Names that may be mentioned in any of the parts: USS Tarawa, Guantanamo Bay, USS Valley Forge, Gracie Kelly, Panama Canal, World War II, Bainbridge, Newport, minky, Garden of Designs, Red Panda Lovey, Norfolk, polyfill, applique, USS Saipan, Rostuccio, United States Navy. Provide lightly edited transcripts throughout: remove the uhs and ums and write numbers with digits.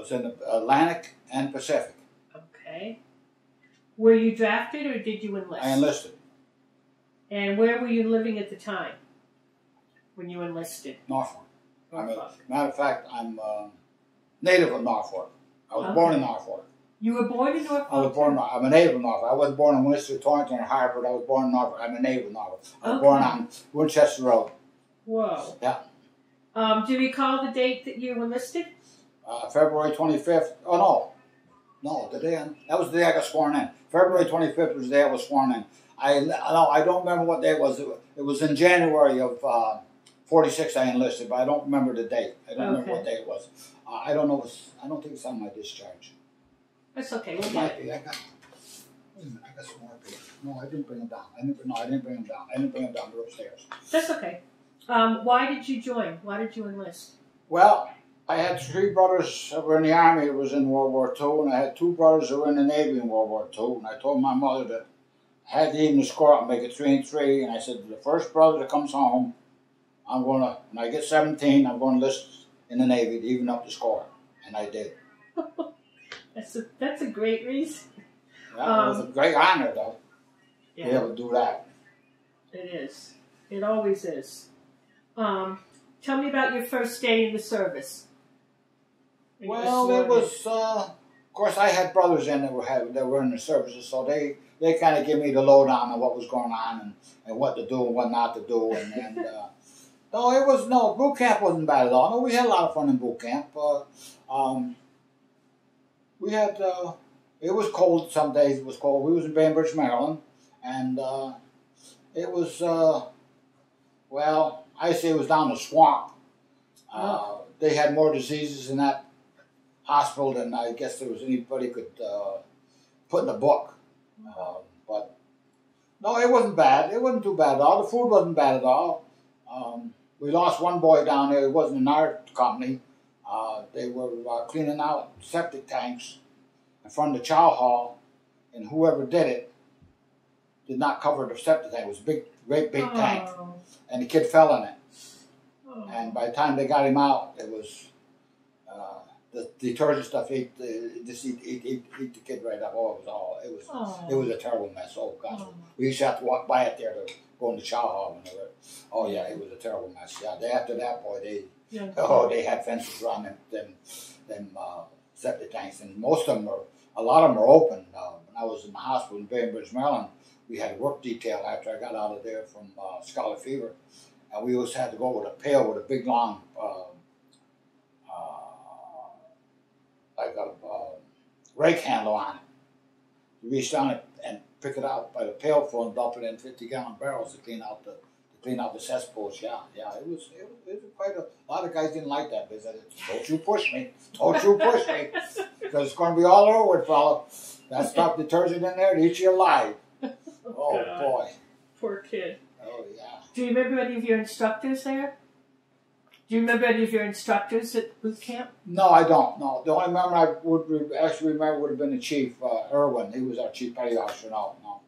was in the Atlantic and Pacific. Okay. Were you drafted or did you enlist? I enlisted. And where were you living at the time when you enlisted? Norfolk. Norfolk. I mean, matter of fact, I'm native of Norfolk. I was born in Norfolk. You were born in Norfolk? I was born in Norfolk. I'm a native of Norfolk. I wasn't born in Winchester, Torrington, or Hartford. I was born in Norfolk. I'm a native of Norfolk. I was born on Winchester Road. Whoa. Yeah. Do you recall the date that you enlisted? February 25th. Oh, no. No, the day that was the day I got sworn in. February 25th was the day I was sworn in. I don't remember what day it was. It was in January of 46 I enlisted, but I don't remember the date. I don't remember what day it was. I don't know. If it's, I don't think it's on my discharge. That's okay. We'll get it. I got some more papers. No, I didn't bring them down. I didn't bring them down. I didn't bring them down. They're upstairs. That's okay. Why did you join? Why did you enlist? Well, I had three brothers that were in the Army that was in World War II, and I had two brothers that were in the Navy in World War II, and I told my mother that I had to even score up and make it 3 and 3, and I said, the first brother that comes home, I'm going to, when I get 17, I'm going to enlist in the Navy to even up the score, and I did. That's a great reason. That was a great honor, though, to be able to do that. It is. It always is. Tell me about your first day in the service. Well, it was, of course, I had brothers in that were in the services, so they kind of gave me the lowdown on what was going on and what to do and what not to do. No, it was, no, boot camp wasn't bad at all. No, we had a lot of fun in boot camp. We had, it was cold some days, it was cold. We was in Bainbridge, Maryland, and it was, well, I say it was down the swamp. They had more diseases in that hospital than I guess there was anybody could put in a book. But no, it wasn't bad. It wasn't too bad at all. The food wasn't bad at all. We lost one boy down there. It wasn't in our company. They were cleaning out septic tanks in front of the chow hall, and whoever did it did not cover the septic tank. It was a big, great big tank, and the kid fell in it. And by the time they got him out, it was the detergent stuff ate the kid right up. Oh, it was all it was a terrible mess. Oh gosh, we used to have to walk by it there to go in the chow hall when they were. Oh yeah, it was a terrible mess. Yeah, after that boy, they had fences around them septic tanks, and most of them were a lot of them were open. When I was in the hospital in Bainbridge, Maryland, we had work detail after I got out of there from scarlet fever. And we always had to go with a pail with a big long, like a rake handle on it. You reach down and pick it out by the pail full and dump it in 50-gallon barrels to clean out the cesspools. Yeah, yeah. It was quite a lot of guys didn't like that. They said, "Don't you push me? Don't you push me? Because it's going to be all over with, fella. That stuff detergent in there to eat you alive." Oh boy. Poor kid. Oh, yeah. Do you remember any of your instructors there? Do you remember any of your instructors at boot camp? No, I don't. No, the only member I would actually remember would have been the chief, Irwin. He was our chief petty officer. No, no.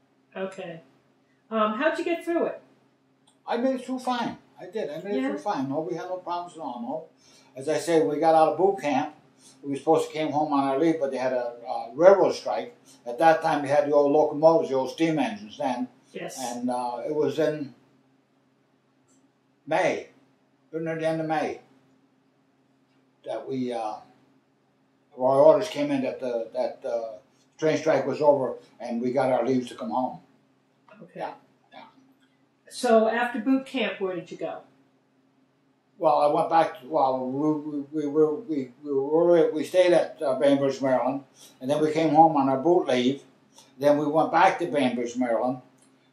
Okay. How'd you get through it? I made it through fine. I did. I made it through fine. No, we had no problems at all. No. As I say, when we got out of boot camp, we were supposed to come home on our leave, but they had a railroad strike. At that time, they had the old locomotives, the old steam engines then. Yes. And it was in May, right near the end of May, that we, our orders came in that the train strike was over and we got our leaves to come home. Okay. Yeah. Yeah. So after boot camp, where did you go? Well, I went back to, well, we stayed at Bainbridge, Maryland, and then we came home on our boot leave. Then we went back to Bainbridge, Maryland.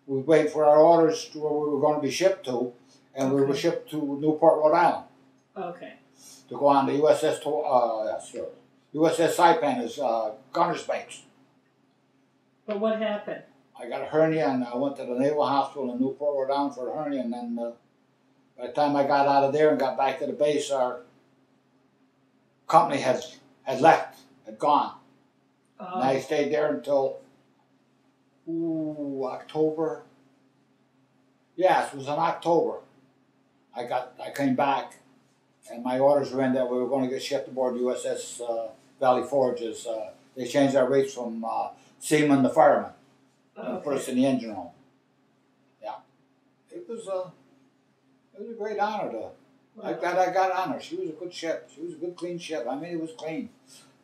We waited for our orders to where we were going to be shipped to, and we were shipped to Newport, Rhode Island. Okay. To go on the USS USS Saipan is Gunner's Banks. But what happened? I got a hernia, and I went to the Naval Hospital in Newport, Rhode Island for a hernia, and then by the time I got out of there and got back to the base, our company had left, had gone. And I stayed there until... Ooh, October. Yes, it was in October. I came back, and my orders were in that we were going to get shipped aboard USS Valley Forge is they changed our rates from seaman to fireman, okay. First in the engine room. Yeah, it was a great honor to. Wow. I got honor. She was a good ship. She was a good, clean ship. I mean, it was clean.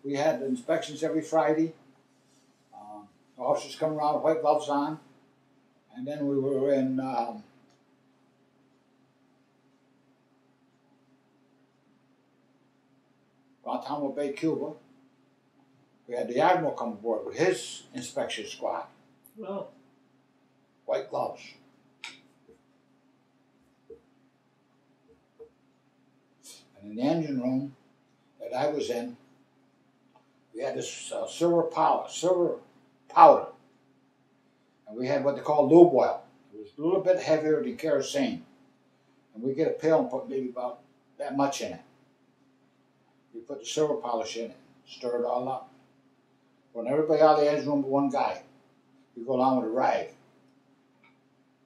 We had inspections every Friday. The officers come around with white gloves on, and then we were in. Guantanamo Bay, Cuba. We had the Admiral come aboard with his inspection squad. Wow. White gloves. And in the engine room that I was in, we had this silver powder. And we had what they call lube oil. It was a little bit heavier than kerosene. And we get a pail and put maybe about that much in it. We put the silver polish in it, stir it all up. When everybody out of the engine room but one guy, you go along with a rag,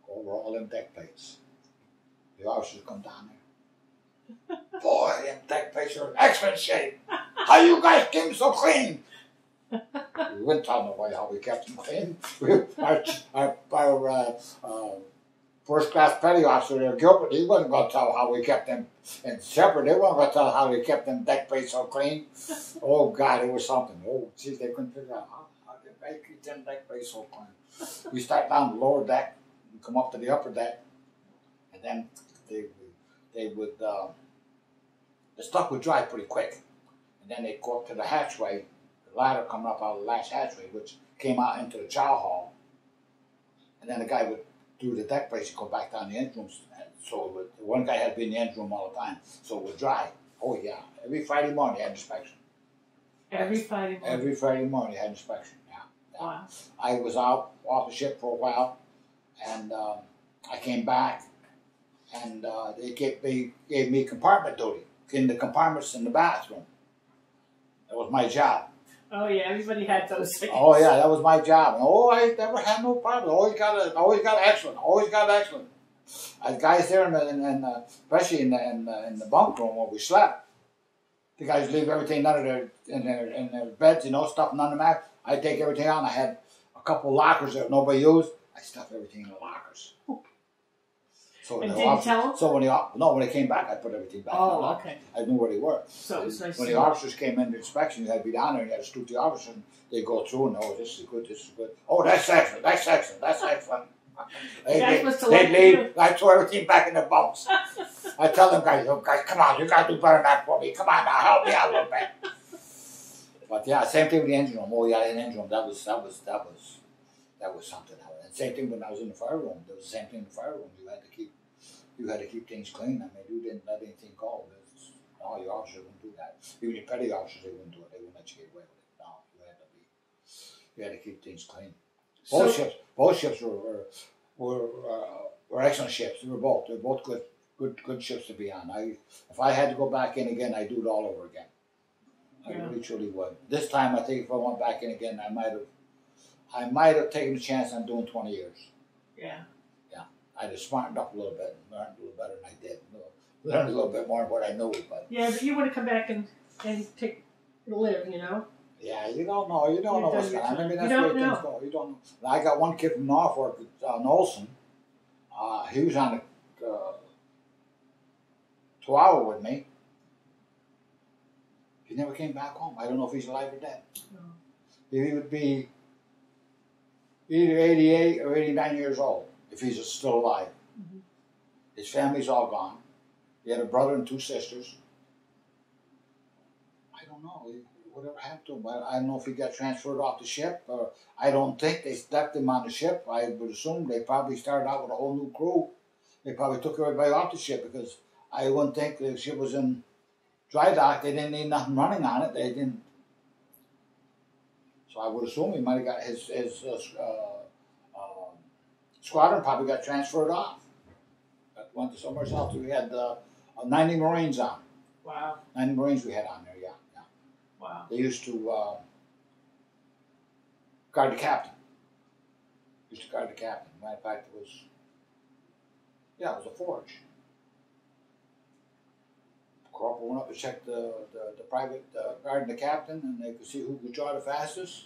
go over all them deck plates. The officers come down there. Boy, them deck plates are in excellent shape. How you guys keep them so clean? We wouldn't tell them about how we kept them clean. Our first class petty officer there, Gilbert, he wasn't going to tell how we kept them. And Shepard, they weren't going to tell how they kept them deck plates so clean. Oh, God, it was something. Oh, geez, they couldn't figure out how they keep them deck plates so clean. We start down the lower deck and come up to the upper deck. And then the stuff would dry pretty quick. And then they'd go up to the hatchway, the ladder coming up out of the last hatchway, which came out into the chow hall. And then the guy would do the deck place and go back down the engine room. So one guy had to be in the engine room all the time, so it was dry. Oh yeah, every Friday morning had inspection. Every Friday morning? Every Friday morning had inspection, yeah. Wow. I was out off the ship for a while, and I came back, and they gave me compartment duty, in the compartments in the bathroom. That was my job. Oh yeah, everybody had those things. Oh yeah, that was my job. Oh, I never had no problem. Always got excellent. Always got excellent. I had guys there, especially in the bunk room where we slept. The guys leave everything under in their beds, you know, stuff none of the mat. I take everything out. And I had a couple lockers that nobody used. I stuffed everything in the lockers. So and didn't tell them? So when they came back, I put everything back. Oh, okay. I knew where they were. So it was nice. When the officers came in to inspection, they'd be down there and they'd stoop the officer and they'd go through and, oh, this is good, this is good. Oh, that's excellent, that's excellent, that's excellent. They'd leave, I throw everything back in the bunks. I tell them, guys, oh, guys, come on, you got to do better than that for me. Come on now, help me out a little bit. But yeah, same thing with the engine room. Oh, yeah, in the engine room, that was something else. And same thing when I was in the fire room. There was the same thing in the fire room. You had to keep things clean. I mean, you didn't let anything go. No, your officers wouldn't do that. Even your petty officers, they wouldn't do it. They wouldn't let you get away with it. No, you had to keep things clean. Both ships, both ships were excellent ships. They were both good ships to be on. If I had to go back in again, I'd do it all over again. Yeah. I really truly would. This time, I think if I went back in again, I might have taken a chance on doing 20 years. Yeah. I just smartened up a little bit and learned a little better than I did. Learned a little bit more of what I knew. But yeah, but you want to come back and take live, you know? Yeah, you don't know. You don't know what's going on. I mean, that's where things go. You don't know. I got one kid from Norfolk, Olson. He was on a Tarawa with me. He never came back home. I don't know if he's alive or dead. No. He would be either 88 or 89 years old. If he's still alive. Mm-hmm. His family's all gone. He had a brother and two sisters. I don't know. Whatever happened to him. I don't know if he got transferred off the ship. Or I don't think they left him on the ship. I would assume they probably started out with a whole new crew. They probably took everybody off the ship because I wouldn't think the ship was in dry dock. They didn't need nothing running on it. They didn't. So I would assume he might have got his squadron probably got transferred off. Went to somewhere else. We had 90 Marines on. Wow. 90 Marines we had on there, yeah. Yeah. Wow. They used to guard the captain. Used to guard the captain. Matter of fact, it was a forge. corporal went up to check the private guard and the captain, and they could see who could draw the fastest.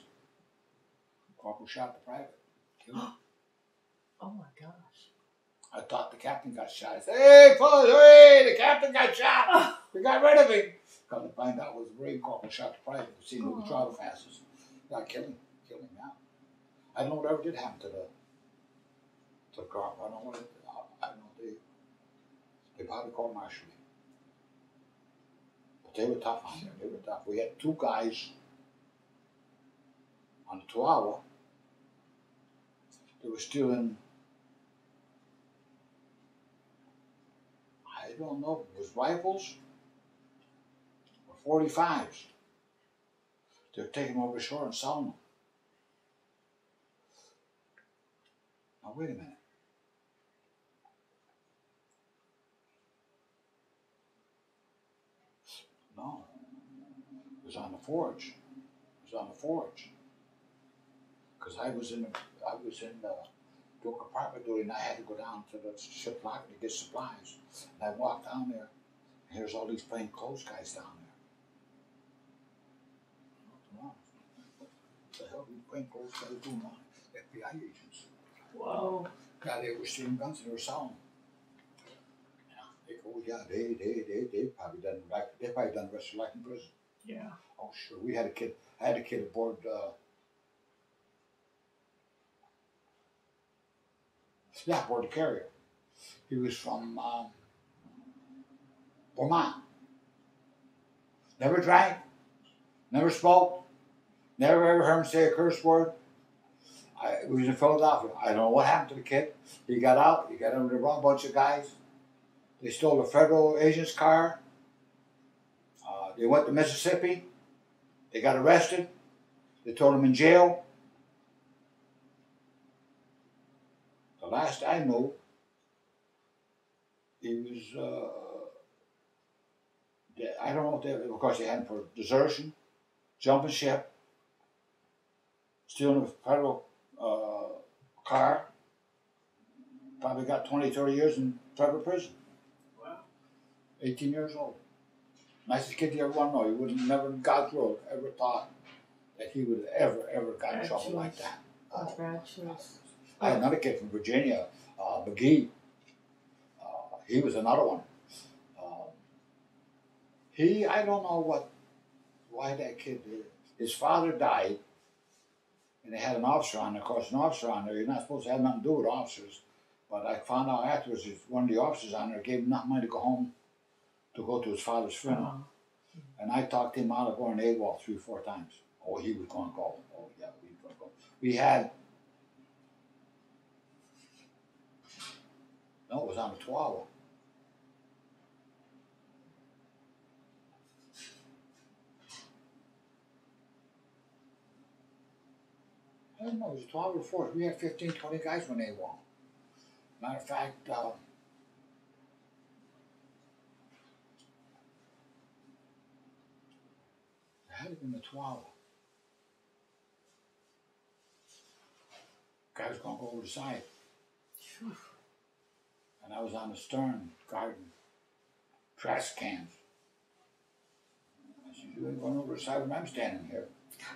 Corporal shot the private. Killed him. Oh my gosh. I thought the captain got shot. I said, hey, fellas, hey, the captain got shot. We got rid of him. Come to find out it was a Marine corporal shot the private, could see who could draw the fastest. Got killed him. Killed him now. I don't know whatever did happen to the corporal. They probably court-martialed me. But they were tough on there. They were tough. We had two guys on the Tarawa. They were stealing. I don't know if it was rifles or 45s. They were taking them over shore and selling them. Now wait a minute. No, it was on the forge. It was on the forge. Because I was in doing compartment duty, and I had to go down to the ship locker to get supplies. And I walked down there, and here's all these plainclothes guys down there. What the hell are these plainclothes guys doing on FBI agents? Wow. God, they were stealing guns and they were selling them. Oh yeah, they probably done life. They probably done the rest of life in prison. Yeah. Oh sure, we had a kid. I had a kid aboard. Yeah, aboard the carrier. He was from Vermont. Never drank, never smoked, never ever heard him say a curse word. He was in Philadelphia. I don't know what happened to the kid. He got out. He got in with the wrong bunch of guys. They stole a federal agent's car. They went to Mississippi. They got arrested. They threw him in jail. The last I knew, he was, I don't know if they, of course they had him for desertion, jumping ship, stealing a federal car. Probably got 20, 30 years in federal prison. 18 years old. Nicest kid you ever want to know. He would have never, God's world, ever thought that he would have ever got in trouble like that. I had another kid from Virginia, McGee. He was another one. I don't know why that kid did. His father died, and they had an officer on there. Of course, an officer on there, you're not supposed to have nothing to do with officers. But I found out afterwards that one of the officers on there gave him enough money to go home, to go to his father's funeral. And I talked him out of going AWOL 3 or 4 times. Oh, he was going to go. Oh, yeah, he was going to go. We had, no, it was on the Tarawa. I don't know, it was the Tarawa Force. We had 15, 20 guys went AWOL. Matter of fact, it had to be in the Tarawa. Guy was going to go over the side. Whew. And I was on the stern, guarding trash cans. I said, you ain't going over the side when I'm standing here. I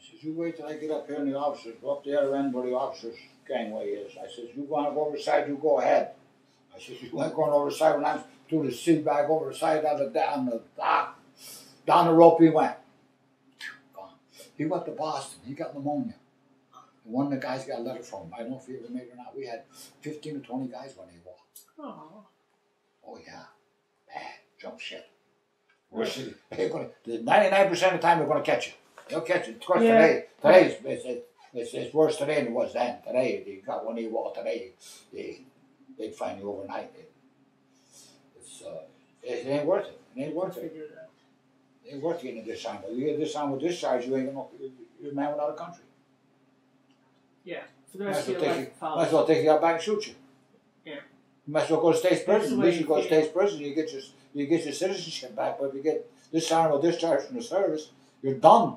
said, you wait till I get up here and the officers go up the other end where the officers gangway is. I said, you want to go over the side, you go ahead. I said, you ain't going over the side when I'm through the sea bag over the side down the dock. Down the rope he went. Gone. He went to Boston. He got pneumonia. And one of the guys got a letter from him. I don't know if he ever made it or not. We had 15 or 20 guys when he walked. Aww. Oh, yeah. Bad. Jump ship. Worse than 99% of the time they're going to catch you. They'll catch you. Of course, yeah. It's worse today than it was then. Today, if you got one AWOL today, they'd find you overnight. It ain't worth it. It ain't worth it. It ain't worth getting a discharge. You get a discharge with discharge, you ain't gonna, you're a man without a country. Yeah. So the rest of your life follows. Might as well take you out back and shoot you. Yeah. You might as well go to state's prison. At least you go to state's prison, you get your citizenship back. But if you get discharged with discharge from the service, you're done.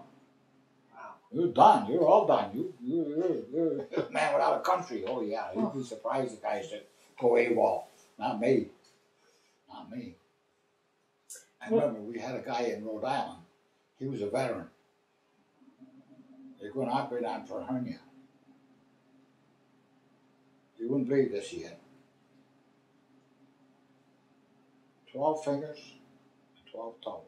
You're done. You're all done. You're a man without a country. Oh, yeah. You'd be surprised the guys that go AWOL. Not me. Not me. I remember we had a guy in Rhode Island. He was a veteran. They're going to operate on for hernia. You wouldn't believe this yet. 12 fingers and 12 toes.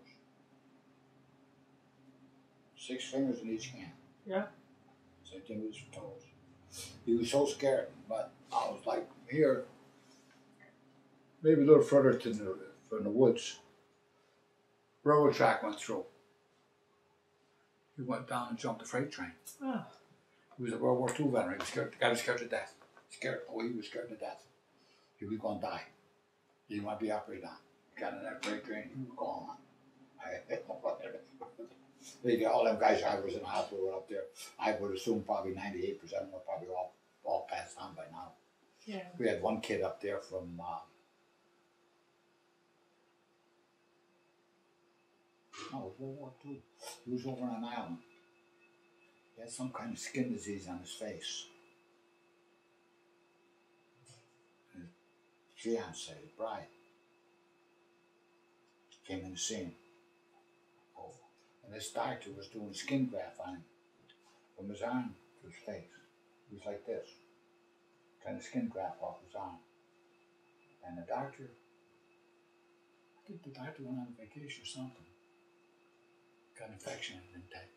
6 fingers in each hand. Yeah. Same thing with his toes. He was so scared, but I was like, here, maybe a little further to the, from the woods. Railroad track went through. He went down and jumped the freight train. Oh. He was a World War II veteran. He was scared. The guy was scared to death. Scared. Oh, he was scared to death. He was going to die. He might be operated on. Got in that freight train. He was going on. All them guys I was in the hospital were up there. I would assume probably 98% of them were probably all passed on by now. Yeah. We had one kid up there from no, World War II. He was over on an island. He had some kind of skin disease on his face. His fiance, his bride, came in to see him. Oh. And this doctor was doing a skin graft on him from his arm to his face. He was like this, kind of skin graft off his arm. And the doctor, I think the doctor went on vacation or something. Got an infection in his intake.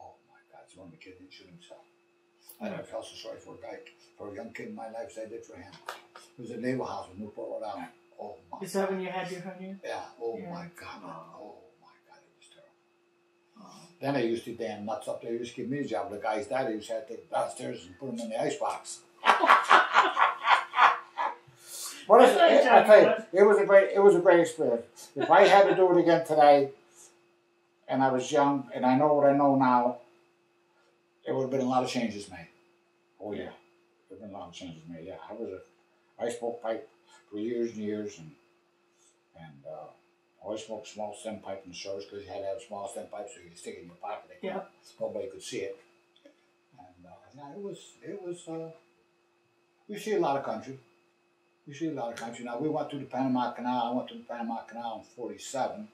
Oh my God! It's one of the kids didn't shoot himself. I never felt so sorry for a guy, for a young kid in my life as I did for him. It was a naval house in Newport, Rhode Island. Oh my! Is that when you had your hernia? Yeah. Oh yeah. My God! Oh my God! It was terrible. Oh. Then I used to damn nuts up there. He used to give me a job. The guy's daddy used to have to take downstairs and put him in the icebox. What is it? I tell you, it was a great experience. If I had to do it again today, and I was young, and I know what I know now, there would have been a lot of changes made. Oh yeah, there would have been a lot of changes made. Yeah, I smoked pipe for years and years, and I always smoked small stem pipe in the service because you had to have a small stem pipe so you could stick it in your pocket. Yeah, nobody could see it. And yeah, it was. We see a lot of country. You see a lot of country. Now, we went through the Panama Canal. I went through the Panama Canal in 47.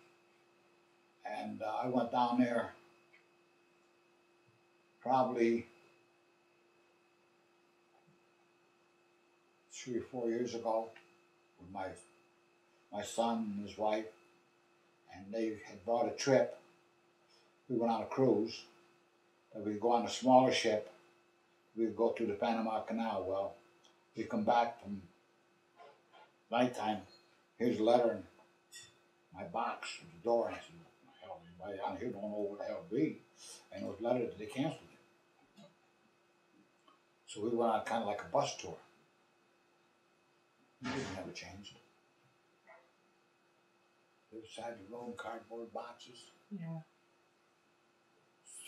And I went down there probably 3 or 4 years ago with my son and his wife. And they had brought a trip. We went on a cruise. And we'd go on a smaller ship. We'd go through the Panama Canal. Well, we come back from nighttime, here's a letter in my box at the door, and I said, what the hell, anybody down here don't know what the hell it be. And it was a letter that they canceled it. So we went on kind of like a bus tour. It never changed. They were sad to roll in cardboard boxes. Yeah.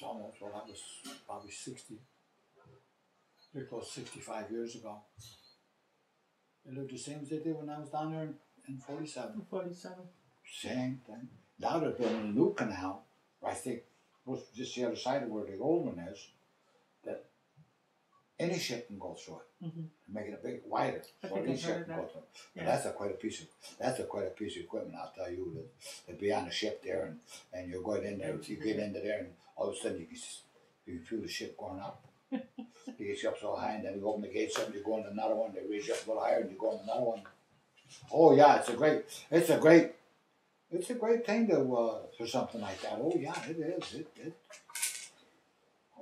Some of us, well, that was probably 60, pretty close to 65 years ago. They lived the same as they did when I was down there in 47. 47. Same thing. Now they're building a new canal, I think, just the other side of where the old one is, that any ship can go through it. Mm-hmm. Making it big, wider, so any ship can go through it. Yeah. Now that's quite a piece of equipment, I'll tell you, that be on the ship there, and you're going in there, you get into there, and all of a sudden you can feel the ship going up. He gets you up so high, and then you open the gates up, and you go into another one. They raise you up a little higher, and you go into another one. Oh yeah, it's a great thing to for something like that. Oh yeah, it is. It.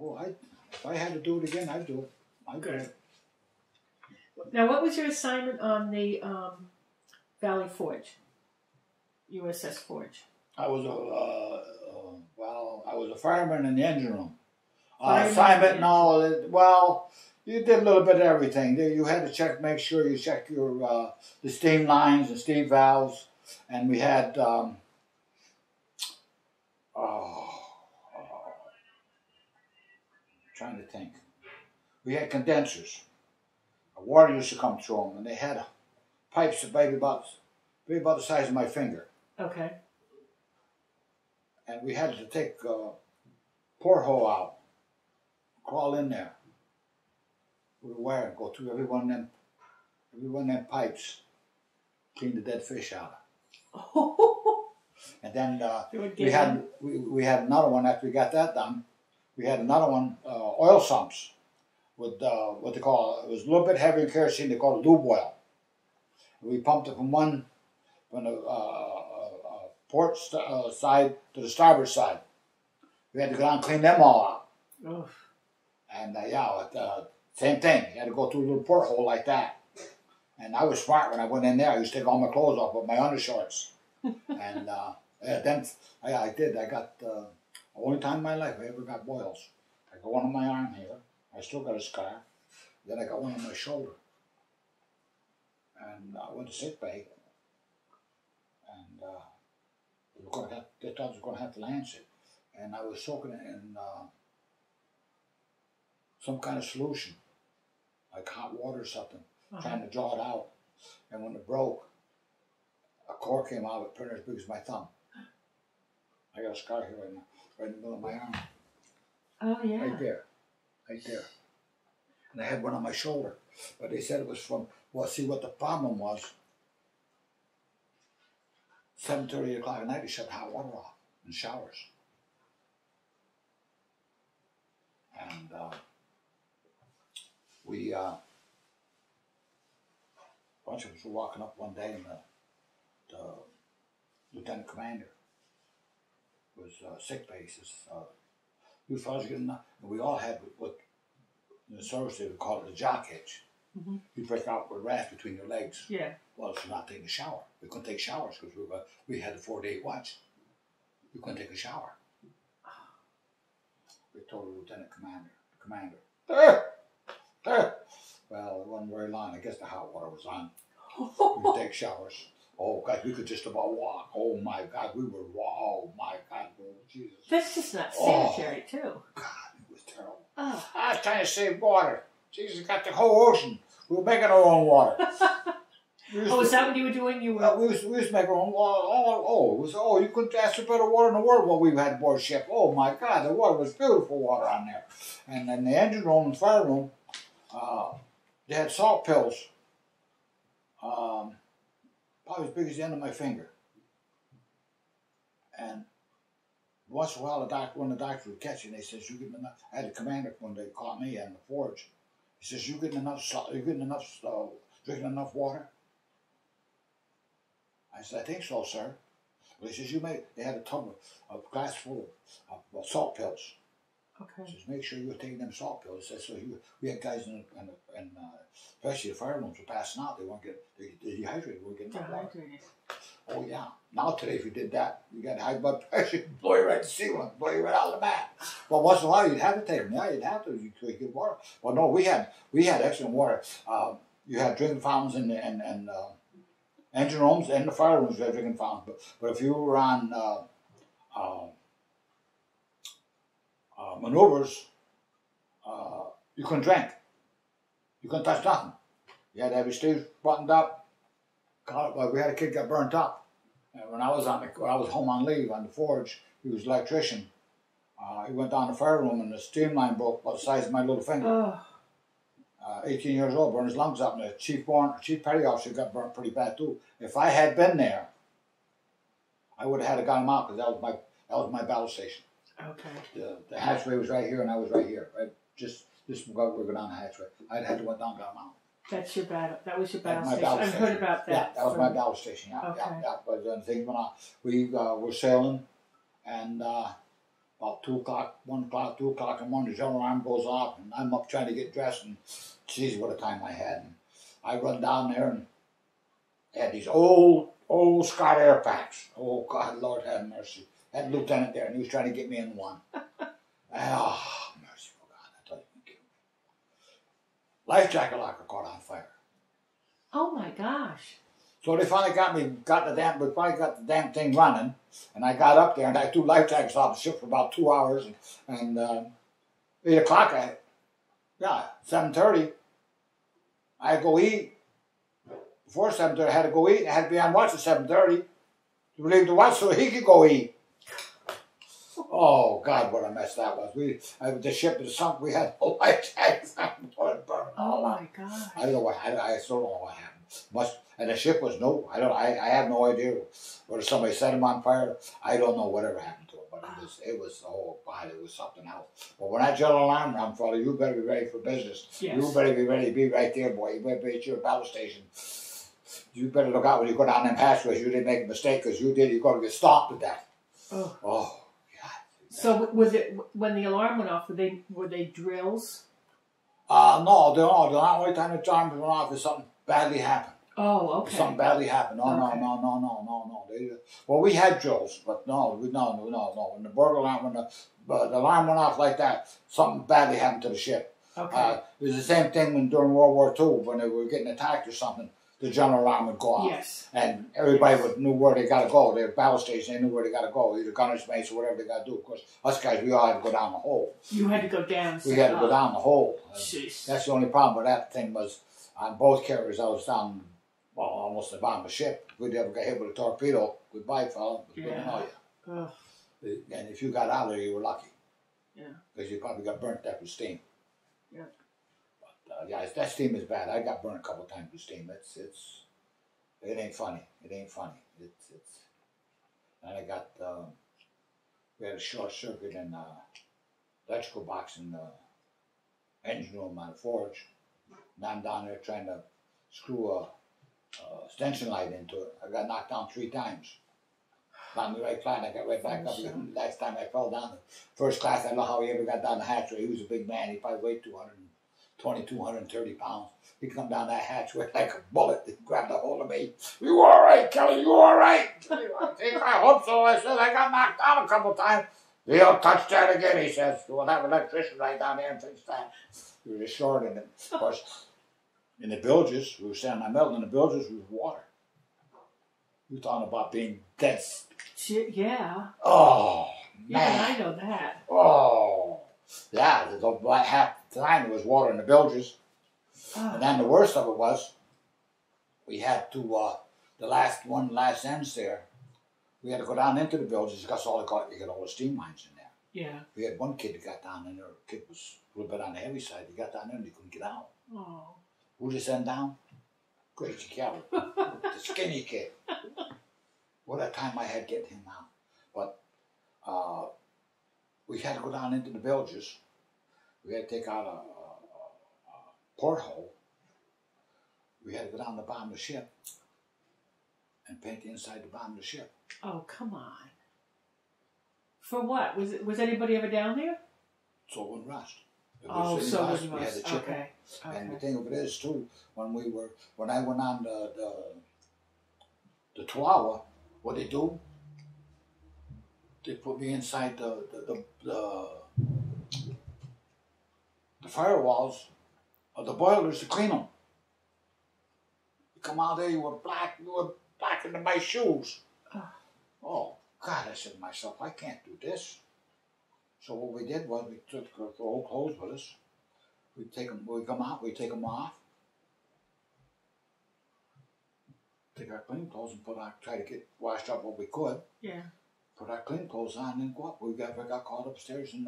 Oh, if I had to do it again, I'd do it. I'd do it. Now, what was your assignment on the Valley Forge, USS Forge? I was a fireman in the engine room. Assignment and all of it. Well, you did a little bit of everything. You had to make sure you check your the steam lines and steam valves, and we had I'm trying to think. We had condensers. Water used to come through them, and they had pipes maybe about the size of my finger. Okay. And we had to take a porthole out. Crawl in there with a wire, go through every one of them pipes, clean the dead fish out And then we had another one after we got that done. We had another one, oil sumps with what they call, it was a little bit heavier kerosene, they called lube oil. We pumped it from the port side to the starboard side. We had to go down and clean them all out. Oh. And same thing, you had to go through a little porthole like that. And I was smart when I went in there. I used to take all my clothes off with my undershorts. And then I did. I got the only time in my life I ever got boils. I got one on my arm here. I still got a scar. Then I got one on my shoulder. And I went to sick bay. And they thought I was going to have to lance it. And I was soaking it in some kind of solution, like hot water or something, trying to draw it out. And when it broke, a core came out of it, pretty as big as my thumb. I got a scar here right now, right in the middle of my arm. Oh, yeah. Right there. Right there. And I had one on my shoulder. But they said it was from, well, see what the problem was. 7:30 o'clock at night, they shut hot water off in showers. And a bunch of us were walking up one day, and the lieutenant commander was sick bay. He says, "You fellas get enough?" And we all had what in the service they would call it a jock itch. Mm-hmm. You break out with a rash between your legs. Yeah. Well, it's not taking a shower. We couldn't take showers because we had a 4-day watch. We couldn't take a shower. We told the lieutenant commander. The commander. There. Well, it wasn't very long. I guess the hot water was on. We would take showers. Oh God, we could just about walk. Oh my God, we were. Oh my God, oh, Jesus. This is not sanitary, too. God, it was terrible. Oh. I was trying to save water. Jesus, got the whole ocean. We were making our own water. Is that what you were doing? You were. We used to make our own water. You couldn't ask for better water in the world while we had board ship. Oh my God, the water was beautiful water on there. And then the engine room and fire room, they had salt pills. Probably as big as the end of my finger. And once in a while, one of the doctors would catch you, and they says, "You getting enough?" I had a commander when they caught me on the forge. He says, "You getting enough salt? You getting enough drinking enough water?" I said, "I think so, sir." Well, he says, "You may." They had a tub of a glass full of salt pills. Okay. He says, "Make sure you're taking them salt pills." He says, we had guys in especially the fire rooms were passing out. They weren't getting dehydrated. Weren't getting enough water. Oh yeah. Now today, if you did that, you got high blood pressure, blow you right to sea one, blow you right out of the back. Well, once in a while, you'd have to take them. Yeah, you'd have to. You could get water. Well, no, we had excellent water. You had drinking fountains and engine rooms and the fire rooms. You had drinking fountains, but if you were on maneuvers, you couldn't drink. You couldn't touch nothing. You had to have your sleeves buttoned up. We had a kid got burnt up. And when I was home on leave on the forge, he was an electrician. He went down to the fire room and the steam line broke about the size of my little finger. Oh. 18 years old, burned his lungs up, and the chief petty officer got burnt pretty bad too. If I had been there, I would have had to got him out because that was my battle station. Okay. The hatchway was right here, and I was right here. Right, just this guy would go down the hatchway. I'd have to go down, got him out. That's your battle. That was your battle station. I've heard about that. Yeah, that was my battle station. Yeah, okay. Yeah. But then things went on. We were sailing, and about 2 o'clock in the morning, the general alarm goes off, and I'm up trying to get dressed, and geez, what a time I had. And I run down there, and they had these old Scott air packs. Oh God, Lord have mercy. Had a lieutenant there, and he was trying to get me in one. Oh, merciful God, I thought he would kill me. Life jacket locker caught on fire. Oh my gosh. So they finally got the damn thing running, and I got up there and I threw life jackets off the ship for about 2 hours, and 8 o'clock, 7:30, I had to go eat. Before 7:30, I had to go eat. I had to be on watch at 7:30 to relieve the watch so he could go eat. Oh God, what a mess that was. The ship had sunk. We had no life jackets on board. Oh my God! I don't know what happened. And the ship was new. I have no idea whether somebody set him on fire. I don't know whatever happened to it, but it was oh God, it was something else. But when that general alarm went, Father, you better be ready for business. Yes. You better be ready to be right there, boy. You better be at your battle station. You better look out when you go down them passageways. You didn't make a mistake, because you did. You're going to get stopped to death. Oh. Oh God. So was it when the alarm went off? Were they drills? No, the only time the alarm went off is something badly happened. Oh, okay. Something badly happened. No, okay. No. They, well, we had drills, but no. When the burglar alarm, when the alarm went off like that, something badly happened to the ship. Okay. It was the same thing when during World War II, when they were getting attacked or something, the general alarm would go off. Yes. And everybody knew where they got to go. They were battle station, they knew where they got to go. Either gunners, mates, or whatever they got to do. Of course, us guys, we all had to go down the hole. You had to go down. We had to go down the hole. Jeez. That's the only problem with that thing was, on both carriers, I was down... well, almost the bottom of the ship. If we ever got hit with a torpedo, goodbye, fella. We didn't know you. Ugh. And if you got out of there, you were lucky. Yeah. Because you probably got burnt up with steam. Yeah. But yeah, that steam is bad. I got burnt a couple times with steam. It ain't funny. It ain't funny. It's. And I got we had a short circuit in the electrical box in the engine room on the forge. And I'm down there trying to screw a extension light into it. I got knocked down 3 times. Down the right flat, I got right back up. The last time I fell down the first class, I don't know how he ever got down the hatchway. He was a big man. He probably weighed 220, 230 pounds. He come down that hatchway like a bullet. He grabbed a hold of me. You all right, Kelly? You all right? I hope so. I said, I got knocked down a couple times. He'll touch that again, he says. We'll have an electrician right down there and fix that. He was just short in it. Of course, in the bilges, we were standing on metal, in the bilges was water. We were talking about being dense. Yeah. Oh, man. Yeah, I know that. Oh, yeah. The half the time there was water in the bilges. Oh. And then the worst of it was, we had to, the last ends there, we had to go down into the bilges because you got all the steam lines in there. Yeah. We had one kid that got down in there, the kid was a little bit on the heavy side, he got down there and he couldn't get out. Oh. Who did send down? Gracie Kelly, the skinny kid. What a time I had getting him out. But we had to go down into the bilges. We had to take out a porthole. We had to go down the bottom of the ship and paint the inside the bottom of the ship. Oh, come on. For what? Was anybody ever down there? So it wouldn't rust. Oh, so it was we had the chicken. Okay. Okay. And the thing of it is too, when I went on the Tarawa, what they do? They put me inside the firewalls of the boilers to clean them. You come out there, you were black into my shoes. Oh God, I said to myself, I can't do this. So what we did was we took the old clothes with us. We take them off. Take our clean clothes and try to get washed up what we could. Yeah. Put our clean clothes on and go up. We got called upstairs on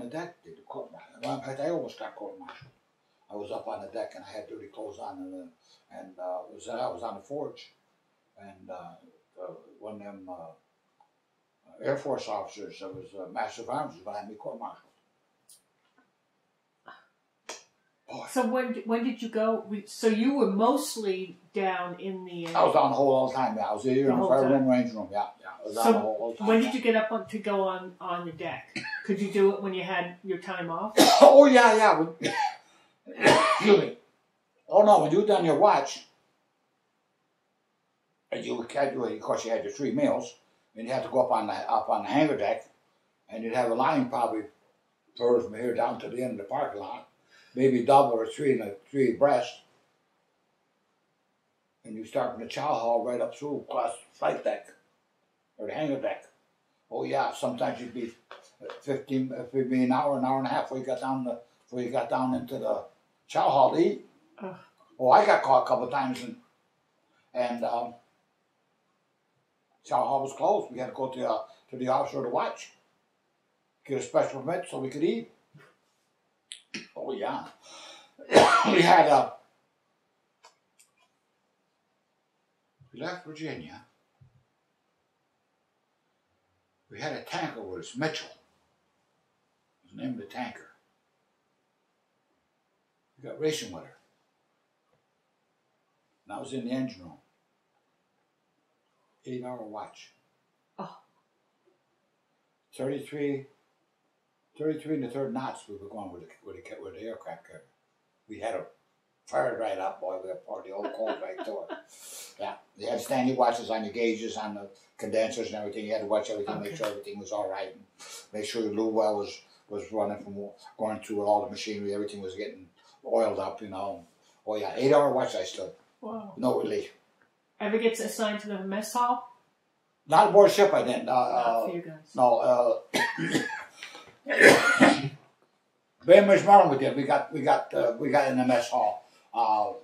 the deck. Did the court martial. In fact, I almost got court martial. I was up on the deck and I had dirty clothes on and I was on the forge, and one of them. Air Force officers, that was a Master of Arms, was behind me court-martialed. So when did you go? So you were mostly down in the... I was on the hole all the time, yeah. I was either in the fire room or engine room, yeah. I was on the hole all the time. When did you get up to go on the deck? Could you do it when you had your time off? Oh, yeah. Excuse me. Oh, no, when you done your watch, of course you had your 3 meals. And you'd have to go up on the hangar deck, and you'd have a line probably from here down to the end of the parking lot, maybe double or three abreast. And you start from the chow hall right up through across the flight deck or the hangar deck. Oh yeah, sometimes you'd be 15, if it'd be an hour and a half before you got down into the chow hall to eat. Oh, I got caught a couple of times and chow hall was closed. We had to go to the officer to watch, get a special permit so we could eat. Oh yeah, we had We left Virginia. We had a tanker with us, Mitchell. It was named the tanker. We got racing with her. And I was in the engine room. 8-hour watch. Oh. 33 and a third knots we were going with the aircraft carrier. We had a fired right up, boy. We had part of the old cold right to it. Yeah. You had standing watches on the gauges, on the condensers and everything. You had to watch everything, okay. Make sure everything was all right. And make sure the loo well was running from going through all the machinery. Everything was getting oiled up, you know. Oh, yeah. 8-hour watch I stood. Wow. No relief. Ever gets assigned to the mess hall? Not aboard ship, I didn't. Not for you guys. No. Bainbridge, Maryland, we did. We got in the mess hall.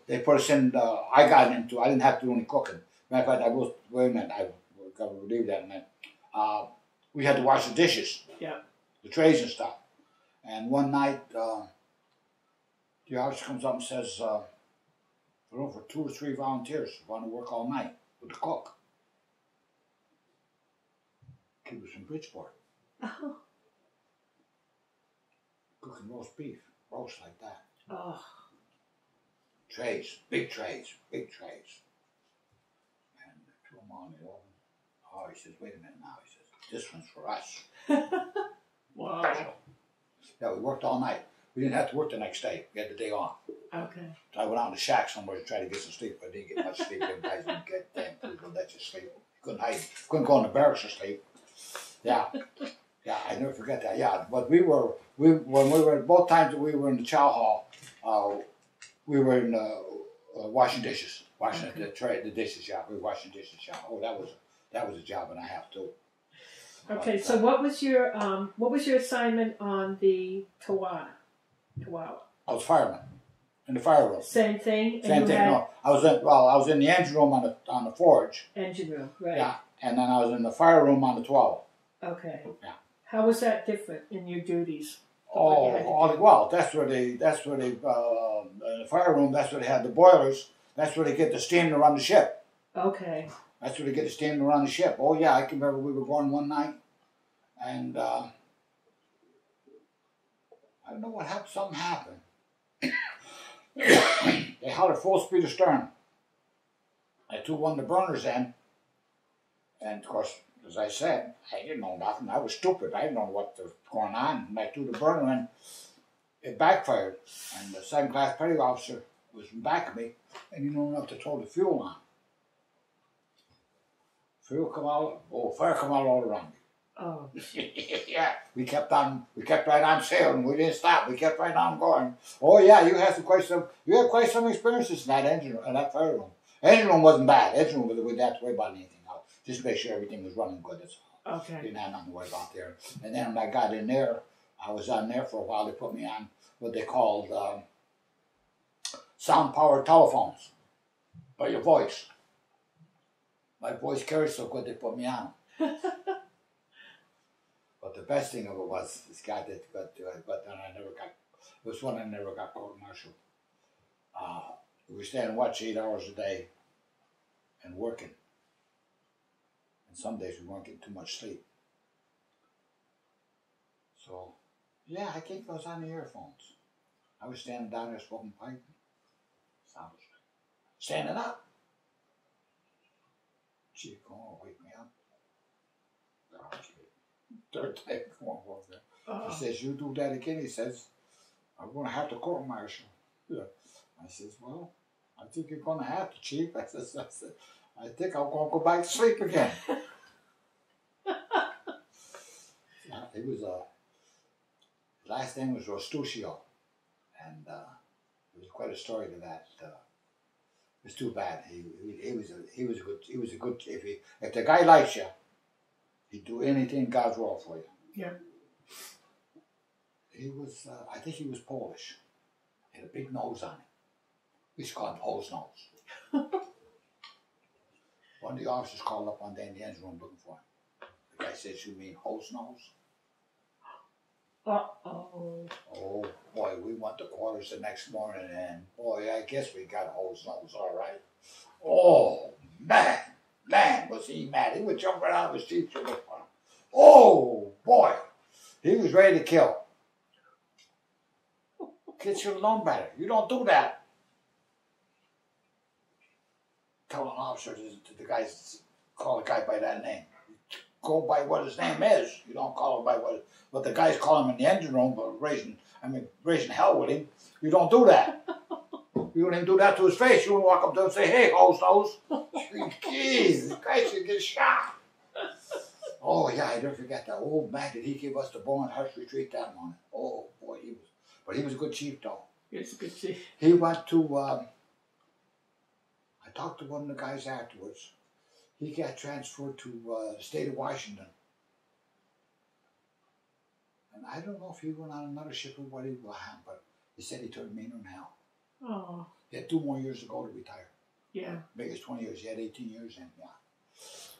They put us in. I got into. I didn't have to do any cooking. Matter of fact, I was. Wait a minute. I gotta leave that in a minute. We had to wash the dishes. Yeah. The trays and stuff. And one night, the officer comes up and says, "We're over 2 or 3 volunteers who want to work all night with the cook." He was in Bridgeport. Oh. Cooking roast beef, roast like that. Oh. Trays, big trays, big trays. And I threw them on the oven. Oh, he says, "Wait a minute now." He says, "This one's for us." Wow. So, yeah, we worked all night. We didn't have to work the next day. We had the day off. Okay. So I went out in the shack somewhere to try to get some sleep, but I didn't get much sleep. Them guys wouldn't get damn food, wouldn't let you sleep. Couldn't hide. Couldn't go in the barracks to sleep. Yeah. Yeah, I never forget that. Yeah, but when we were both times that we were in the chow hall, we were in washing dishes, washing okay. the dishes. Yeah, we were washing dishes. Yeah. Oh, that was a job and a half too. Okay, but, so what was your assignment on the Tarawa? I was fireman in the fire room. Same thing. Same thing. No, I was in the engine room on the forge. Engine room, right? Yeah, and then I was in the fire room on the 12. Okay. Yeah. How was that different in your duties? Well, that's where they in the fire room. That's where they had the boilers. That's where they get the steam to run the ship. Okay. That's where they get the steam to run the ship. Oh yeah, I can remember we were going one night, and I don't know what happened. Something happened. They held her full speed astern. I threw one of the burners in, and of course, as I said, I didn't know nothing. I was stupid. I didn't know what was going on. And I threw the burner in. It backfired. And the second-class petty officer was in back of me, and he knew enough to throw the fuel on. Fire come out all around me. Oh. Yeah. We kept right on sailing. We didn't stop. We kept right on going. Oh yeah, you had quite some experiences in that engine room, in that fire room. Engine room wasn't bad. Engine room we didn't have to worry about anything else. Just make sure everything was running good. That's all. Okay. Didn't have nothing to worry about there. And then when I got in there, I was on there for a while. They put me on what they called sound powered telephones. By your voice. My voice carried so good they put me on. But the best thing of it was this guy that I never got court-martialed. We were staying watch 8 hours a day and working. And some days we weren't getting too much sleep. So yeah, I think I was on the earphones. I was standing down there smoking a pipe. Standing up. Gee, come on, wake me up. Third time going over there. He says, "You do that again," he says, "I'm going to have to court-martial." Yeah. I says, "Well, I think you're going to have to, Chief." I said, "I think I'm going to go back to sleep again." Yeah, it was the last name was Rostuccio, and it was quite a story to that. It was too bad. He was a good. If the guy likes you, he'd do anything God's will for you. Yeah. He was, I think he was Polish. He had a big nose on him. We used to call him Pole's Nose. One of the officers called up one day in the engine room looking for him. The guy says, "You mean Pole's Nose?" Uh-oh. Oh, boy, we went to quarters the next morning, and boy, I guess we got Pole's Nose all right. Oh, Man, was he mad. He would jump around the seats and look for him. Oh, boy. He was ready to kill. Kids should have known better. You don't do that. Tell an officer, the guys, call the guy by that name. Go by what his name is. You don't call him by what the guys call him in the engine room, but raising hell with him. You don't do that. You wouldn't even do that to his face. You wouldn't walk up to him and say, hey, host. Jeez, the guy should get shot. Oh, yeah, I don't forget that old man that he gave us the Bowen Hush retreat that morning. Oh, boy, he was. But he was a good chief, though. He was a good chief. He went to, I talked to one of the guys afterwards. He got transferred to the state of Washington. And I don't know if he went on another ship or what it will happen, but he said he turned meaner than hell. Oh. He had 2 more years to go to retire. Yeah. Biggest 20 years. He had 18 years in, yeah.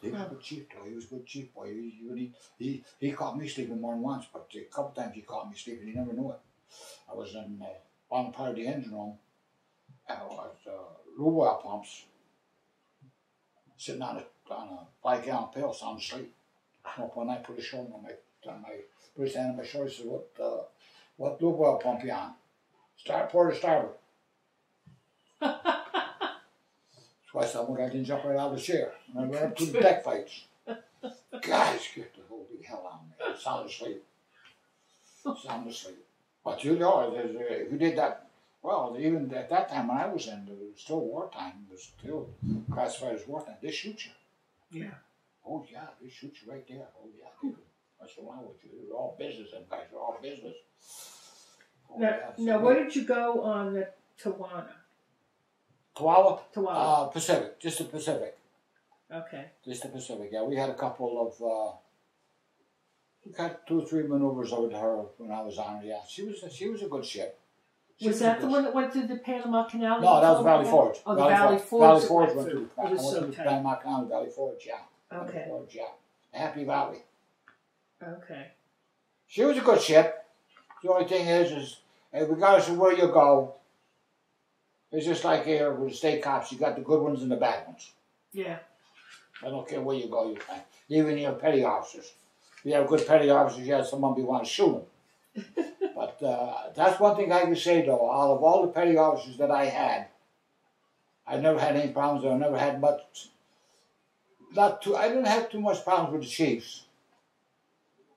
He was a good chief, though. He was a good chief, boy. He caught me sleeping more than once, but a couple times he caught me sleeping. He never knew it. I was in the bottom part of the engine room, and I was lube oil pumps, sitting on a 5-gallon pail, sound asleep. And up one night, put a shoulder on my put his hand on my shoulder. He said, "What lube oil pump you on? Port or starboard?" So I said, "Well, I can jump right out of the chair." And I went up to the deck fights. Guys, get the whole big hell out of me. Sound asleep. But you know, who did that? Well, even at that time when I was in, it was still wartime. It was still classified as wartime. They shoot you. Yeah. Oh, yeah, they shoot you right there. Oh, yeah, they do. What's wrong with you? They're all business, them guys. They're all business. Oh, now, yeah, so now where did you go on the Tawana? Tawana? Pacific. Just the Pacific. Okay. Just the Pacific, yeah. We had a couple of... We got 2 or 3 maneuvers over to her when I was on her. Yeah, she was a good ship. Was that the one that went through the Panama Canal? No, that was Valley Forge. Oh, the Valley Forge. Valley Forge went through the Panama Canal. Valley Forge, yeah. Okay. Valley Forge, yeah. Happy Valley. Okay. She was a good ship. The only thing is regardless of where you go, it's just like here with the state cops. You got the good ones and the bad ones. Yeah. I don't care where you go, you find even your petty officers. We have good petty officers, you have someone we want to shoot them. But that's one thing I can say, though. Out of all the petty officers that I had, I never had any problems. I never had much. I didn't have too much problems with the chiefs.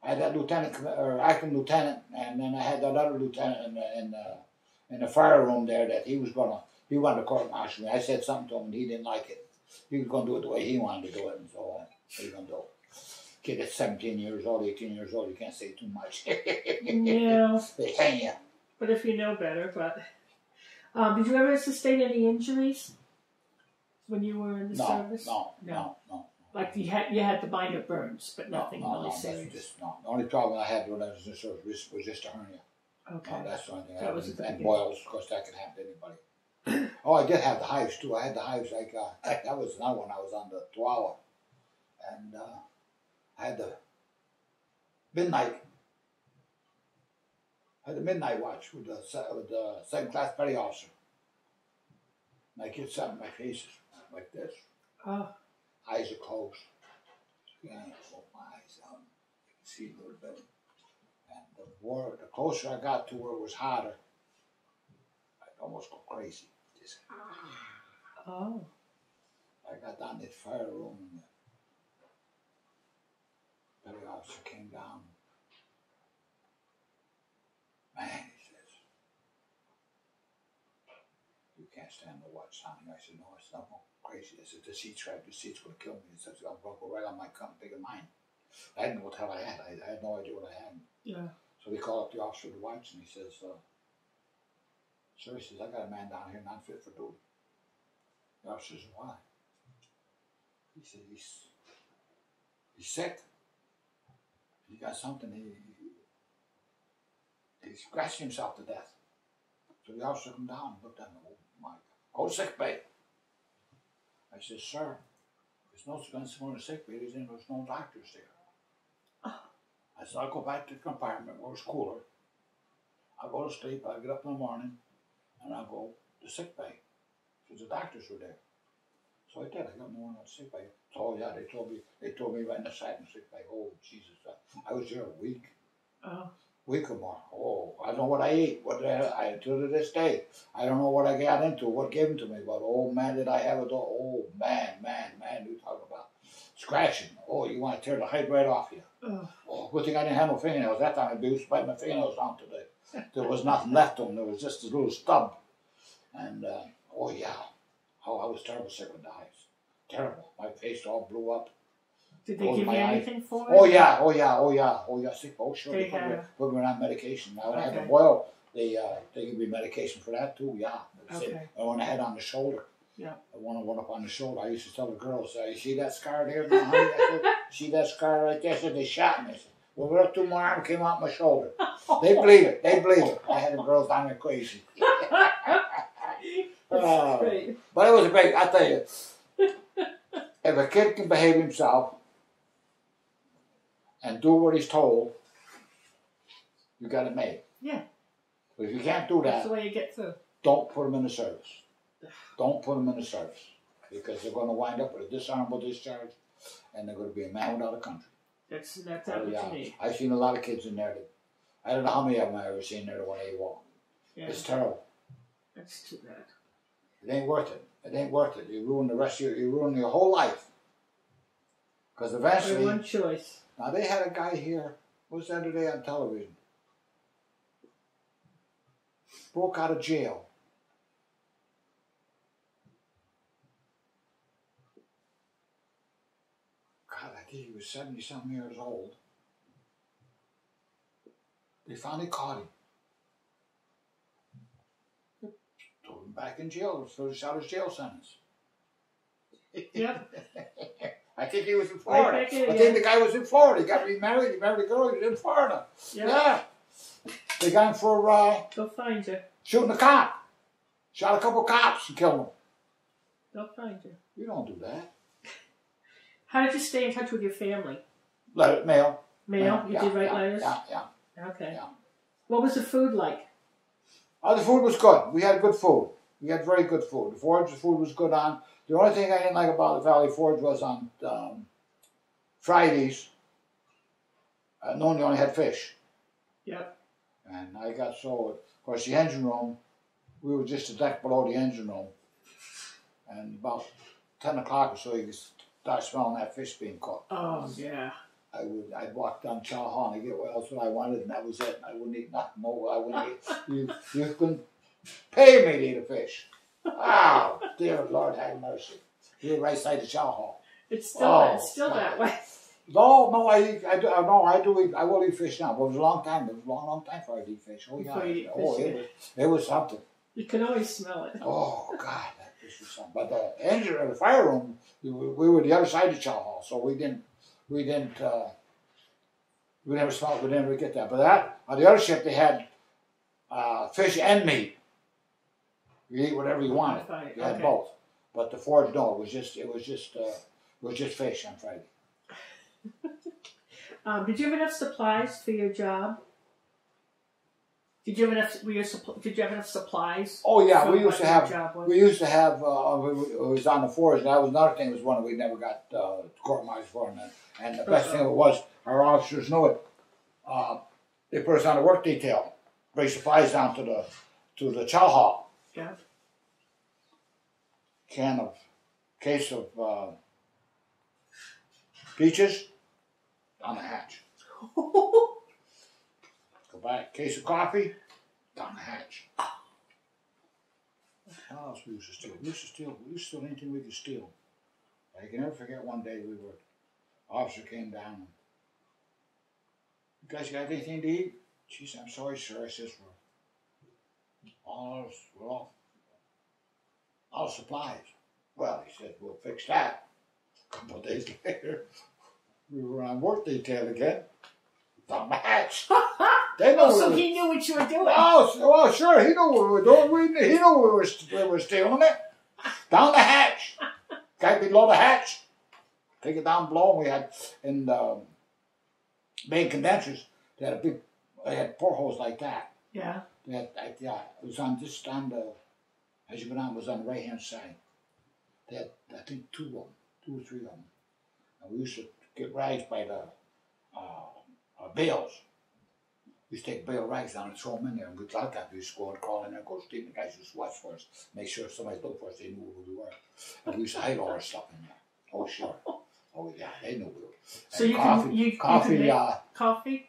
I had that lieutenant, or acting lieutenant, and then I had that other lieutenant in the fire room there that he wanted to court-martial me. I said something to him, and he didn't like it. He was going to do it the way he wanted to do it, and so on. What are you going to do? Kid at 17 years old, 18 years old, you can't say too much. Yeah. They hang you. But if you know better, but... did you ever sustain any injuries when you were in the service? No. Like you had the minor burns, but nothing really serious? No. The only problem I had when I was in the service was just a hernia. Okay. That's the only thing and boils, of course, that can happen to anybody. Oh, I did have the hives, too. I had the hives, like, that was another one. I was on the Tarawa. And... I had the midnight watch with the second-class petty officer. And I get something in my face like this. Oh. Eyes are closed. And I pulled my eyes out. You can see a little bit. And the closer I got to where it was hotter, I'd almost go crazy. Just, oh. I got down to the fire room and the officer came down. Man, he says, "You can't stand the watch, Sonny." I said, "No, it's not crazy." I said, "The seat's right. The seat's going to kill me." He says, "I'm going to go right on my cup, big of mine." I didn't know what the hell I had. I had no idea what I had. Yeah. So we called up the officer of the watch, and he says, "Sir," he says, "I got a man down here not fit for duty." The officer says, "Why?" He says, "He's sick. He got something, he scratched himself to death." So the officer come down and looked at him, "Oh my, go to sick bay." I said, "Sir, there's no sense going to sick bay, there's no doctors there." Oh. I said, "I'll go back to the compartment where it's cooler. I'll go to sleep, I'll get up in the morning, and I'll go to sick bay." Because the doctors were there. So I did, I got more than I sick by. Oh yeah, they told me right in the side and sick by. Oh Jesus, I was there a week. Week or more. Oh, I don't know what I ate. To this day, I don't know what I got into, what gave it to me. But oh man, did I have it all? Oh man, you talking about scratching? Oh, you want to tear the hide right off you? Oh, good thing I didn't have no fingernails. That time I'd be used to bite my fingernails down today. There was nothing left of them. There was just a little stub. And oh yeah, oh I was terrible sick with the eyes. Terrible. My face all blew up. Did they give you anything for it? Oh yeah. See, oh sure, they put me on medication. Now when I had a boil, they give me medication for that too. Yeah. Okay. The one I had on the shoulder. Yeah. The one I went up on the shoulder. I used to tell the girls, you see that scar there, now, honey? I said, see that scar right there? I said, they shot me. I said, well, right through my arm came out my shoulder. They believe it. They believe it. I had the girls down there crazy. But it was great. I tell you, if a kid can behave himself and do what he's told, you got it made. Yeah. But if you can't do that, that's the way you get through. Don't put them in the service. Don't put them in the service because they're going to wind up with a dishonorable discharge, and they're going to be a man without a country. That's what you need. I've seen a lot of kids in there. I don't know how many of them I've ever seen there the way they walk. Yeah. It's terrible. That's too bad. It ain't worth it. It ain't worth it. You ruin the rest of your. You ruin your whole life. Because eventually. Only one choice. Now they had a guy here, what was the other day on television? Broke out of jail. God, I think he was 70-something years old. They finally caught him. Threw him back in jail, finished out his jail sentence. Yep. I think he was in Florida. I think the guy was in Florida. He got remarried. He married a girl. He was in Florida. Yeah. They got him for they'll find you. Shooting a cop. Shot a couple cops and killed him. They'll find you. You don't do that. How did you stay in touch with your family? Letter, mail. Mail? You did write letters? Yeah. Okay. Yeah. What was the food like? Oh, the food was good. We had good food. We had very good food. The Forge food was good on. The only thing I didn't like about the Valley Forge was on Fridays, no one only had fish. Yep. And I got so, of course, the engine room, we were just a deck below the engine room. And about 10 o'clock or so, you could start smelling that fish being cooked. Oh, yeah. I'd walk down Chow Hall and I'd get what else I wanted, and that was it. I wouldn't eat nothing more. I wouldn't eat. You couldn't pay me to eat a fish. Wow, dear Lord have mercy. You're right side of Chow Hall. It's still that way. No, I do eat, I will eat fish now, but it was a long time. It was a long time before I eat fish. Oh yeah. It was something. You can always smell it. Oh God, that fish was something. But the engine or the fire room, we were the other side of Chow Hall, so we never smelled, we never get that. But that on the other ship they had fish and meat. You eat whatever you wanted. You had both, but the Forge no. It was just fish on Friday. Did you have enough supplies for your job? Did you have enough? Did you have enough supplies? Oh yeah, we used to have. We used to have. It was on the Forge, and that was another thing. Was one we never got court-martialed for, and the best thing of it was our officers knew it. They put us on the work detail, bring supplies down to the chow hall. Yeah. Case of peaches down the hatch. Go buy a case of coffee down the hatch. What else we used to steal? We used to steal anything we could steal. I can never forget one day we were. Officer came down. And, you guys got anything to eat? She said, I'm sorry, sir. I says all supplies. Well, he said, we'll fix that. A couple of days later, we were on work detail again. The match. They know he knew what you were doing. Oh, sure, he knew what we were doing. He knew we were stealing it. Down the hatch. Guy below the hatch. Take it down below. We had in the main condensers. They had portholes like that. Yeah. Yeah, it was on the right hand side. They had, I think, two or three of them. And we used to get rags by the bales. We used to take bale rags down and throw them in there, and we'd like that. We used to go and crawl in there and go steam. The guys used to watch for us, make sure if somebody looked for us, they knew who we were. And we used to hide all our stuff in there. Oh, sure. Oh, yeah, they knew we were. So you coffee, can, you coffee?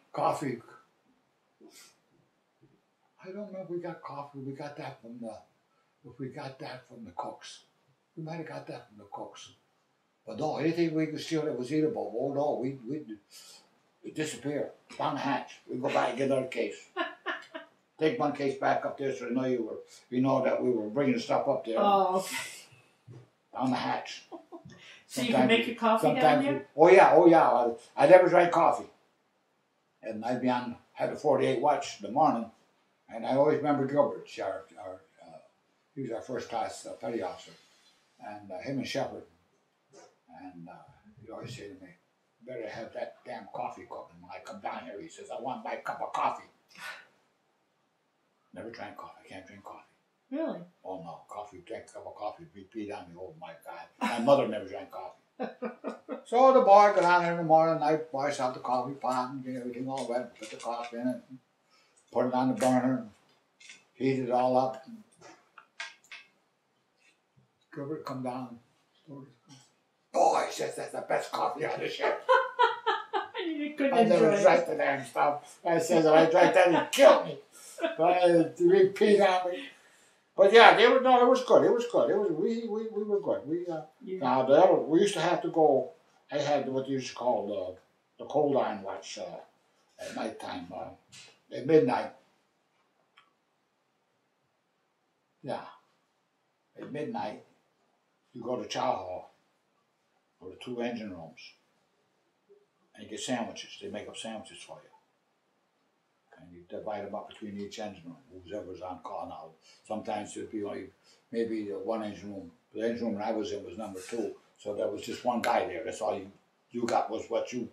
I don't know if we got coffee. We got that from the, if we got that from the cooks. We might have got that from the cooks. But no, anything we could steal that was eatable, oh no, we'd disappear down the hatch. We'd go back and get another case. Take one case back up there so they know you were, you know that we were bringing stuff up there. Oh, okay. Down the hatch. So sometimes you can make your coffee down there? Oh yeah, oh yeah. I never drank coffee. And I'd be on, had a 48 watch in the morning. And I always remember Gilbert, he was our first class petty officer, and him and Shepard. And he'd always say to me, "You better have that damn coffee cooking." When I come down here, he says, "I want my cup of coffee." Never drank coffee. I can't drink coffee. Really? Oh no, coffee, drink a cup of coffee, repeat on me, oh my God. My mother never drank coffee. So the boy got out every morning, I'd wash out the coffee pot and get everything all wet, put the coffee in it. Put it on the burner and heat it all up. And Gilbert come down. "Boy," he says, "that's the best coffee on the ship." You couldn't enjoy it. I never drank the damn stuff. I says, "If I drank that, it'd kill me." But I repeat on me. But yeah, they were, no, it was good. It was good. It was, we were good. We now the other, we used to have to go. I had what they used to call the cold iron watch at nighttime. At midnight. Yeah. At midnight, you go to chow hall, or the two engine rooms, and you get sandwiches. They make up sandwiches for you. And you divide them up between each engine room, whoever's on call now. Sometimes it'd be like maybe one engine room. The engine room I was in was number 2, so there was just one guy there. That's all you got was what you.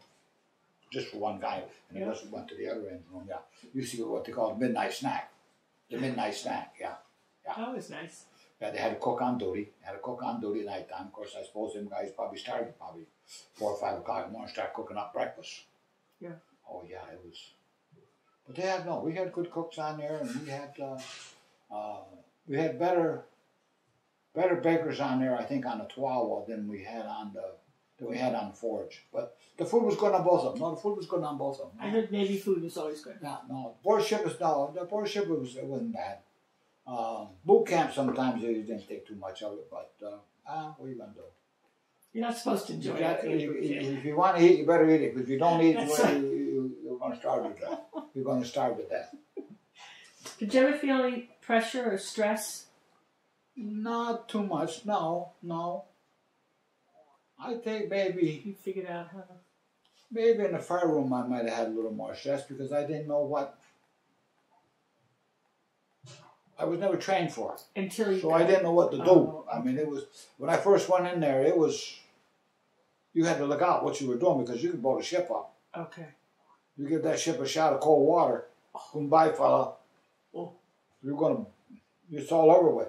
Just for one guy, and he must have went to the other end room, yeah. You see what they call midnight snack. The midnight snack, yeah. Yeah. That was nice. Yeah, they had a cook on duty. They had a cook on duty night time. Of course, I suppose them guys probably started 4 or 5 o'clock in the morning, start cooking up breakfast. Yeah. Oh yeah, it was. But they had, no, we had good cooks on there, and we had better bakers on there, I think, on the Tarawa than we had on the forge. But the food was good on both of them. No, the food was good on both of them. I heard Navy food was always good. Yeah, no. Board ship was, no, the board ship was, it wasn't bad. Boot camp sometimes you didn't take too much of it, but what are you going to do? You're not supposed to enjoy it. If you want to eat, you better eat it, because if you don't eat, you're going to starve to death. You're going to starve to death. Did you ever feel any pressure or stress? Not too much, no, no. I think maybe you figured out how. Maybe in the fire room I might have had a little more stress because I didn't know what I was never trained for. Until you. So I didn't know what to do. Oh. I mean, it was when I first went in there. It was you had to look out what you were doing because you could blow the ship up. Okay. You give that ship a shot of cold water, boom, bye, fella. Oh. You're gonna. It's all over with,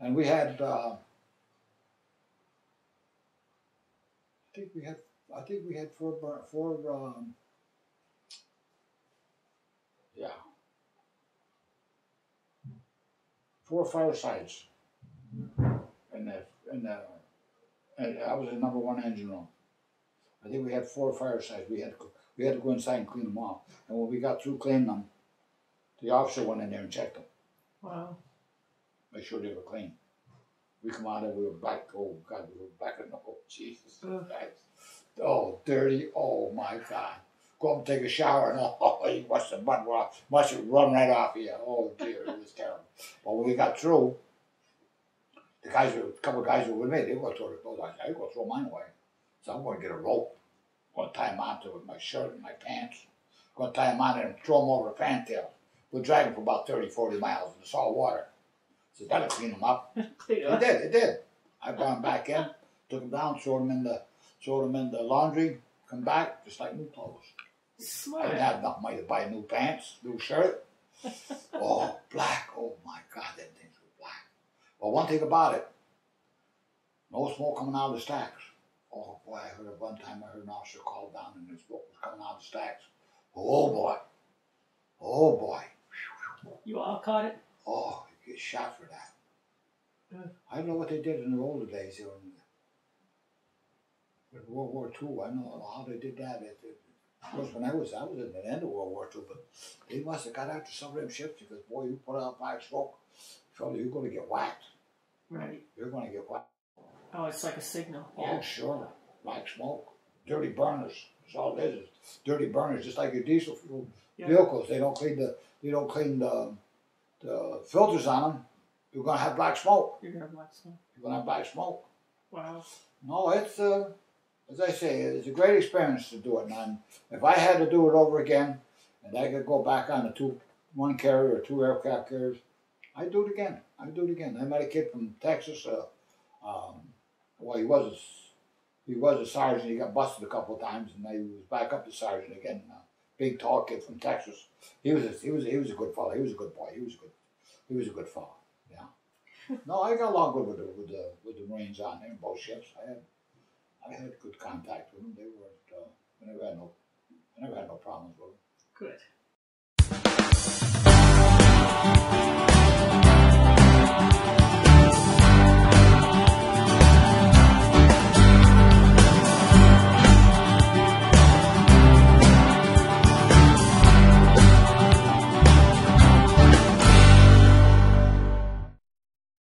and we had. I think we had four yeah, 4 firesides, and I was in number 1 engine room. I think we had 4 firesides. We had to go inside and clean them off. And when we got through cleaning them, the officer went in there and checked them. Wow. Make sure they were clean. We come out and we were back, oh God, we were back in the hole, Jesus Christ. Oh, dirty, oh my God. Go up and take a shower and oh, you must have run right off of you. Oh dear, it was terrible. But when we got through, the guys, a couple of guys were with me, they were going to throw their clothes. I said, "I'm going to throw mine away." So I'm going to get a rope, I'm going to tie them onto it with my shirt and my pants. I'm going to tie them on and throw them over a fantail. We'll drag them for about 30, 40 miles in the salt water. So that'll clean them up. It did. I brought them back in, took them down, threw them in the laundry, come back just like new clothes. Smart. I didn't have enough money to buy new pants, new shirt. Oh, black! Oh my God, that things were black. But one thing about it, No smoke coming out of the stacks. Oh boy, I heard one time, I heard an officer called down and the smoke was coming out of the stacks. Oh boy. Oh boy. You all caught it? Oh, you get shot for that. I don't know what they did in the older days. In World War II, I don't know how they did that. Of course, when I was at the end of World War II, but they must have got after some of them ships because, boy, you put out fire smoke, fella, you're going to get whacked. Right. You're going to get whacked. Oh, it's like a signal. Yeah. Oh, sure. Black smoke. Dirty burners. That's all it is. Dirty burners, just like your diesel fuel vehicles. They don't clean the filters on them. You're going to have black smoke. You're going to have black smoke. You're going to have black smoke. Wow. No, it's, as I say, it's a great experience to do it. And if I had to do it over again, and I could go back on the one carrier or two aircraft carriers, I'd do it again. I'd do it again. I met a kid from Texas. Well, he was a sergeant. He got busted a couple of times, and he was back up to sergeant again. Big tall kid from Texas. He was a good fellow. He was a good boy. He was a good fellow. Yeah. No, I got along good with the Marines on there, both ships. I had good contact with them. They weren't. I never had no problems with them. Good.